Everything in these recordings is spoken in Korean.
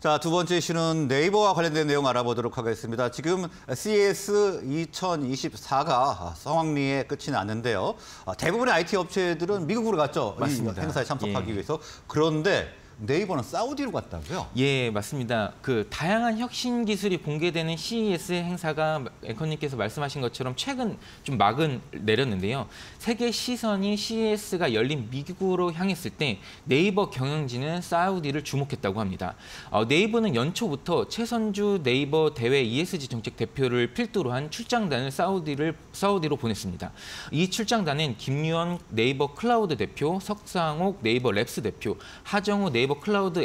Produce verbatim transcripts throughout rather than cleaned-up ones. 자, 두 번째 이슈는 네이버와 관련된 내용 알아보도록 하겠습니다. 지금 씨이에스 이천이십사가 성황리에 끝이 났는데요. 대부분의 아이티 업체들은 미국으로 갔죠. 맞습니다. 이 행사에 참석하기 예. 위해서. 그런데 네이버는 사우디로 갔다고요? 예, 맞습니다. 그 다양한 혁신 기술이 공개되는 씨이에스 행사가 앵커님께서 말씀하신 것처럼 최근 좀 막은 내렸는데요. 세계 시선이 씨이에스가 열린 미국으로 향했을 때 네이버 경영진은 사우디를 주목했다고 합니다. 어, 네이버는 연초부터 최선주 네이버 대외 이에스지 정책 대표를 필두로 한 출장단을 사우디를 사우디로 보냈습니다. 이 출장단엔 김유원 네이버 클라우드 대표, 석상옥 네이버랩스 대표, 하정우 네이버 클라우드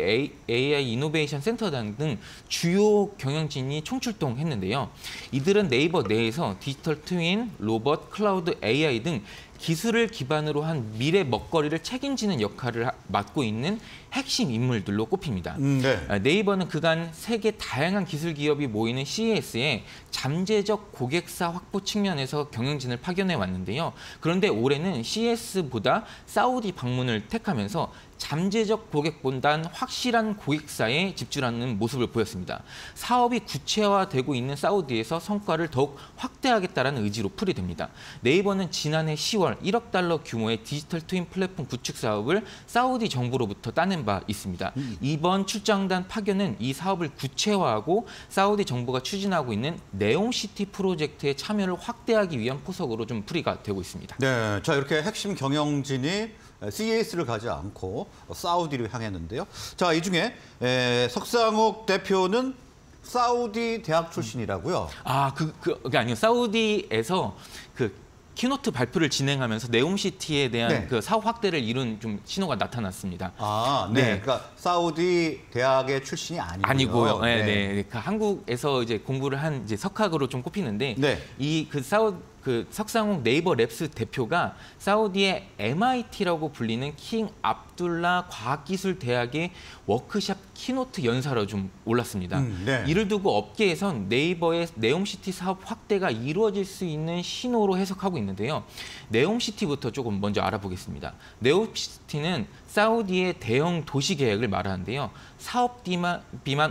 에이아이 이노베이션 센터장 등 주요 경영진이 총출동했는데요. 이들은 네이버 내에서 디지털 트윈, 로봇, 클라우드 에이아이 등 기술을 기반으로 한 미래 먹거리를 책임지는 역할을 맡고 있는 핵심 인물들로 꼽힙니다. 네. 네이버는 그간 세계 다양한 기술 기업이 모이는 씨이에스에 잠재적 고객사 확보 측면에서 경영진을 파견해 왔는데요. 그런데 올해는 씨이에스보다 사우디 방문을 택하면서 잠재적 고객보단 확실한 고객사에 집중하는 모습을 보였습니다. 사업이 구체화되고 있는 사우디에서 성과를 더욱 확대하겠다는 의지로 풀이됩니다. 네이버는 지난해 시월 일억 달러 규모의 디지털 트윈 플랫폼 구축 사업을 사우디 정부로부터 따낸 바 있습니다. 이번 출장단 파견은 이 사업을 구체화하고 사우디 정부가 추진하고 있는 네옴시티 프로젝트의 참여를 확대하기 위한 포석으로 좀 풀이가 되고 있습니다. 네, 자 이렇게 핵심 경영진이 씨이에스를 가지 않고 사우디로 향했는데요. 자, 이 중에 에, 석상옥 대표는 사우디 대학 출신이라고요? 아, 그, 그, 그게 아니요. 사우디에서 그 키노트 발표를 진행하면서 네옴시티에 대한 네. 그 사업 확대를 이룬 좀 신호가 나타났습니다. 아, 네. 네. 그러니까 사우디 대학의 출신이 아니고요. 아니고요. 네, 네. 네. 그 한국에서 이제 공부를 한 이제 석학으로 좀 꼽히는데 네. 이 그 사우 그 석상옥 네이버 랩스 대표가 사우디의 엠아이티라고 불리는 킹 압둘라 과학기술 대학의 워크샵 키노트 연사로 좀 올랐습니다. 음, 네. 이를 두고 업계에선 네이버의 네옴시티 사업 확대가 이루어질 수 있는 신호로 해석하고 있는데요. 네옴시티부터 조금 먼저 알아보겠습니다. 네옴시티는 사우디의 대형 도시 계획을 말하는데요. 사업비만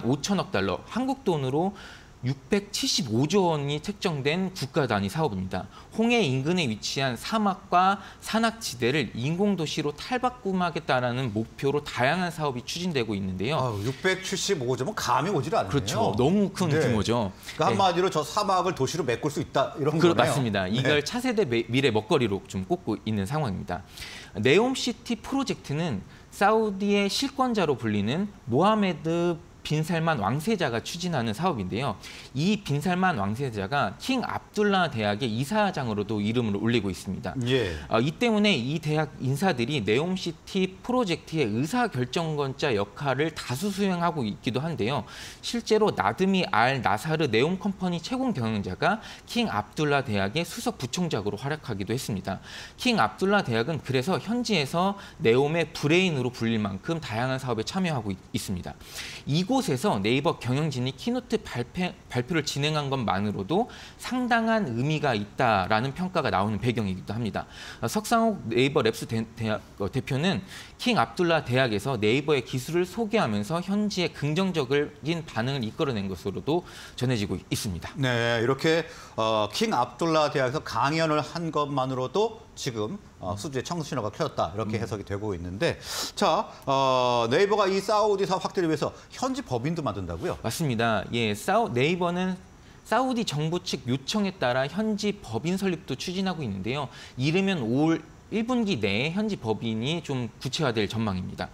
오천억 달러, 한국 돈으로 육백칠십오조 원이 책정된 국가 단위 사업입니다. 홍해 인근에 위치한 사막과 산악지대를 인공도시로 탈바꿈하겠다라는 목표로 다양한 사업이 추진되고 있는데요. 아, 육백칠십오조면 감이 오질 않네요. 그렇죠. 너무 큰 네. 규모죠. 그러니까 한마디로 네. 저 사막을 도시로 메꿀 수 있다 이런 거네요. 맞습니다. 이걸 네. 차세대 미래 먹거리로 좀 꼽고 있는 상황입니다. 네옴시티 프로젝트는 사우디의 실권자로 불리는 모하메드 빈살만 왕세자가 추진하는 사업인데요. 이 빈살만 왕세자가 킹 압둘라 대학의 이사장으로도 이름을 올리고 있습니다. 예. 어, 이 때문에 이 대학 인사들이 네옴시티 프로젝트의 의사결정권자 역할을 다수 수행하고 있기도 한데요. 실제로 나드미 알 나사르 네옴 컴퍼니 최고 경영자가 킹 압둘라 대학의 수석 부총장으로 활약하기도 했습니다. 킹 압둘라 대학은 그래서 현지에서 네옴의 브레인으로 불릴 만큼 다양한 사업에 참여하고 있, 있습니다. 이곳 이곳에서 네이버 경영진이 키노트 발표, 발표를 진행한 것만으로도 상당한 의미가 있다라는 평가가 나오는 배경이기도 합니다. 석상옥 네이버 랩스 대, 대, 대표는 킹 압둘라 대학에서 네이버의 기술을 소개하면서 현지의 긍정적인 반응을 이끌어낸 것으로도 전해지고 있습니다. 네, 이렇게 어, 킹 압둘라 대학에서 강연을 한 것만으로도 지금 어, 수주의 청수신호가 켜졌다 이렇게 해석이 되고 있는데 자 어, 네이버가 이 사우디 사업 확대를 위해서 현지 법인도 만든다고요? 맞습니다. 예, 사우, 네이버는 사우디 정부 측 요청에 따라 현지 법인 설립도 추진하고 있는데요. 이르면 올 일 분기 내에 현지 법인이 좀 구체화될 전망입니다.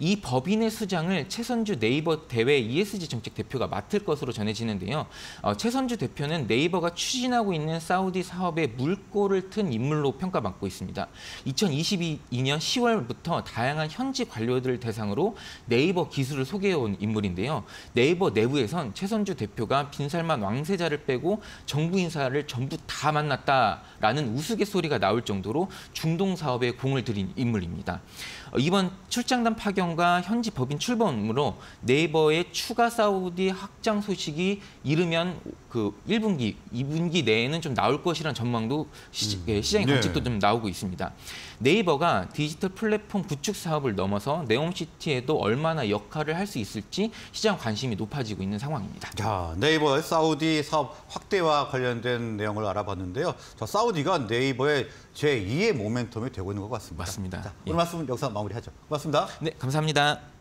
이 법인의 수장을 최선주 네이버 대외 이에스지 정책 대표가 맡을 것으로 전해지는데요. 어, 최선주 대표는 네이버가 추진하고 있는 사우디 사업의 물꼬를 튼 인물로 평가받고 있습니다. 이천이십이년 시월부터 다양한 현지 관료들을 대상으로 네이버 기술을 소개해온 인물인데요. 네이버 내부에선 최선주 대표가 빈살만 왕세자를 빼고 정부 인사를 전부 다 만났다라는 우스갯소리가 나올 정도로 중동 사업에 공을 들인 인물입니다. 이번 출장단 파견과 현지 법인 출범으로 네이버의 추가 사우디 확장 소식이 이르면 그 일 분기, 이 분기 내에는 좀 나올 것이라는 전망도 시, 음, 시장의 관측도 네. 좀 나오고 있습니다. 네이버가 디지털 플랫폼 구축 사업을 넘어서 네옴시티에도 얼마나 역할을 할 수 있을지 시장 관심이 높아지고 있는 상황입니다. 자, 네이버의 사우디 사업 확대와 관련된 내용을 알아봤는데요. 자, 사우디가 네이버의 제이의 모멘텀이 되고 있는 것 같습니다. 맞습니다. 자, 오늘 예. 말씀 여기서 마무리하죠. 고맙습니다. 네, 감사합니다.